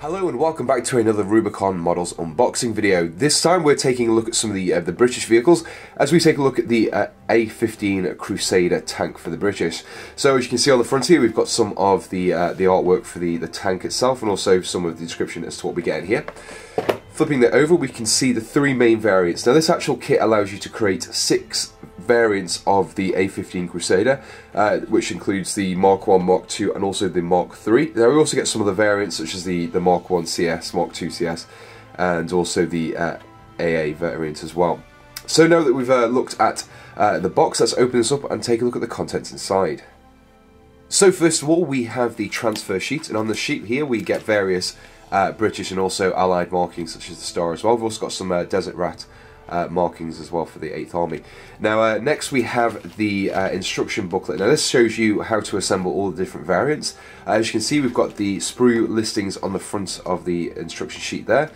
Hello and welcome back to another Rubicon models unboxing video. This time we're taking a look at some of the British vehicles as we take a look at the A15 Crusader tank for the British. So as you can see on the front here, we've got some of the artwork for the tank itself and also some of the description as to what we get in here. Flipping that over, we can see the three main variants. Now this actual kit allows you to create six variants of the A15 Crusader, which includes the Mark 1, Mark 2 and also the Mark 3. Now we also get some of the variants such as the Mark 1 CS, Mark 2 CS and also the AA variant as well. So now that we've looked at the box, let's open this up and take a look at the contents inside. So first of all we have the transfer sheet, and on the sheet here we get various British and also Allied markings such as the star as well. We've also got some Desert Rat markings as well for the 8th Army. Now next we have the instruction booklet. Now this shows you how to assemble all the different variants. As you can see we've got the sprue listings on the front of the instruction sheet there,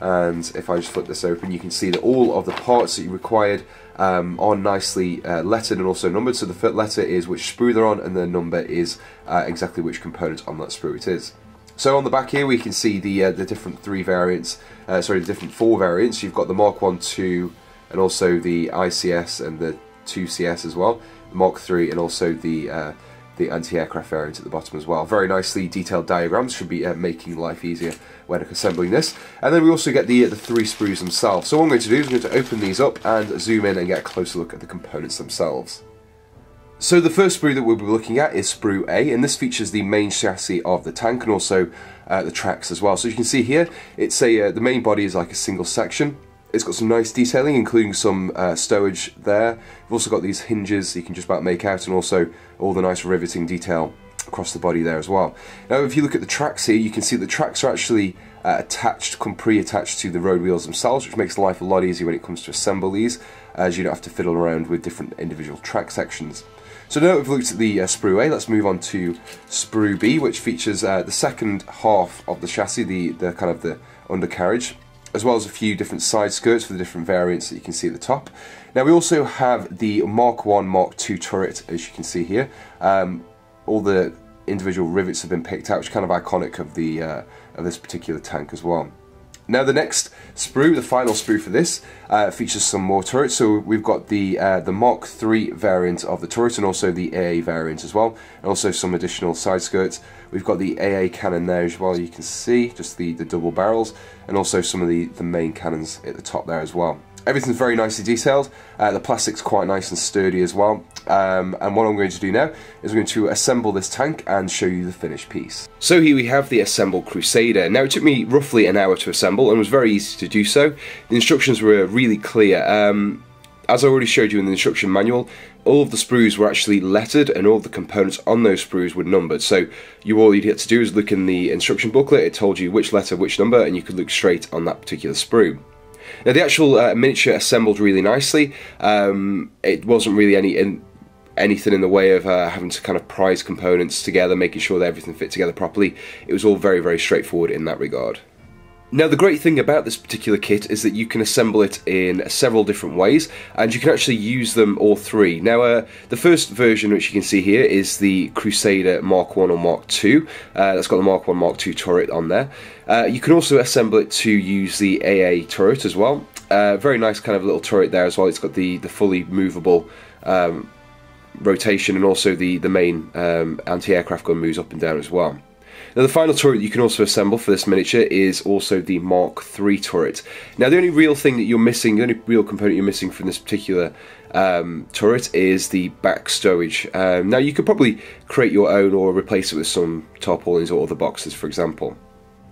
and if I just flip this open you can see that all of the parts that you required are nicely lettered and also numbered, so the letter is which sprue they're on and the number is exactly which component on that sprue it is. So on the back here we can see the different four variants. You've got the Mark 1, 2 and also the ICS and the 2CS as well, the Mark 3 and also the anti-aircraft variant at the bottom as well. Very nicely detailed diagrams, should be making life easier when assembling this. And then we also get the three sprues themselves. So what I'm going to do is I'm going to open these up and zoom in and get a closer look at the components themselves. So the first sprue that we'll be looking at is sprue A, and this features the main chassis of the tank and also the tracks as well. So you can see here, it's the main body is like a single section. It's got some nice detailing, including some stowage there. We've also got these hinges you can just about make out, and also all the nice riveting detail across the body there as well. Now if you look at the tracks here, you can see the tracks are actually pre-attached to the road wheels themselves, which makes life a lot easier when it comes to assemble these, as you don't have to fiddle around with different individual track sections. So now we've looked at the sprue A, let's move on to sprue B, which features the second half of the chassis, the kind of the undercarriage, as well as a few different side skirts for the different variants that you can see at the top. Now we also have the Mark 1, Mark 2 turret, as you can see here. All the individual rivets have been picked out, which is kind of iconic of the of this particular tank as well. Now the next sprue, the final sprue for this, features some more turrets. So we've got the Mark 3 variant of the turret and also the AA variant as well, and also some additional side skirts. We've got the AA cannon there as well, you can see, just the double barrels, and also some of the main cannons at the top there as well. Everything's very nicely detailed, the plastic's quite nice and sturdy as well, and what I'm going to do now is I'm going to assemble this tank and show you the finished piece. So here we have the assembled Crusader. Now it took me roughly an hour to assemble and it was very easy to do so. The instructions were really clear. As I already showed you in the instruction manual, all of the sprues were actually lettered and all of the components on those sprues were numbered. So all you'd had to do is look in the instruction booklet, it told you which letter, which number, and you could look straight on that particular sprue. Now the actual miniature assembled really nicely. It wasn't really anything in the way of having to kind of prise components together, making sure that everything fit together properly. It was all very, very straightforward in that regard. Now the great thing about this particular kit is that you can assemble it in several different ways, and you can actually use them all three. Now the first version, which you can see here, is the Crusader Mark 1 or Mark 2. That's got the Mark 1, Mark 2 turret on there. You can also assemble it to use the AA turret as well. Very nice kind of little turret there as well. It's got the fully movable rotation, and also the main anti-aircraft gun moves up and down as well. Now the final turret you can also assemble for this miniature is also the Mark III turret. Now the only real thing that you're missing, the only real component you're missing from this particular turret is the back stowage. Now you could probably create your own or replace it with some tarpaulins or other boxes, for example.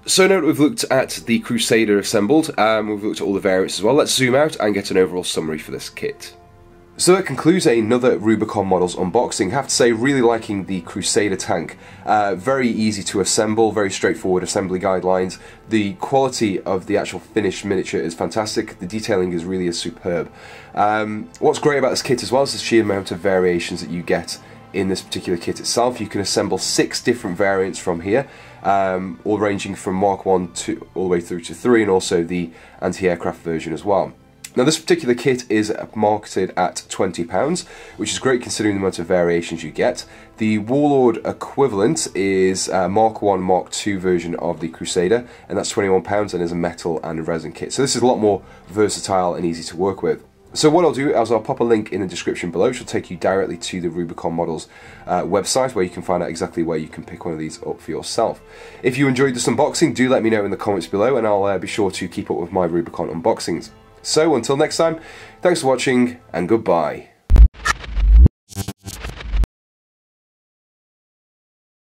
So now that we've looked at the Crusader assembled, we've looked at all the variants as well, let's zoom out and get an overall summary for this kit. So that concludes another Rubicon models unboxing. I have to say, really liking the Crusader tank. Very easy to assemble, very straightforward assembly guidelines. The quality of the actual finished miniature is fantastic. The detailing is really superb. What's great about this kit as well is the sheer amount of variations that you get in this particular kit itself. You can assemble six different variants from here, all ranging from Mark 1 all the way through to 3, and also the anti-aircraft version as well. Now this particular kit is marketed at £20, which is great considering the amount of variations you get. The Warlord equivalent is Mark 1, Mark 2 version of the Crusader, and that's £21 and is a metal and resin kit. So this is a lot more versatile and easy to work with. So what I'll do is I'll pop a link in the description below, which will take you directly to the Rubicon Models website, where you can find out exactly where you can pick one of these up for yourself. If you enjoyed this unboxing, do let me know in the comments below, and I'll be sure to keep up with my Rubicon unboxings. So until next time, thanks for watching, and goodbye.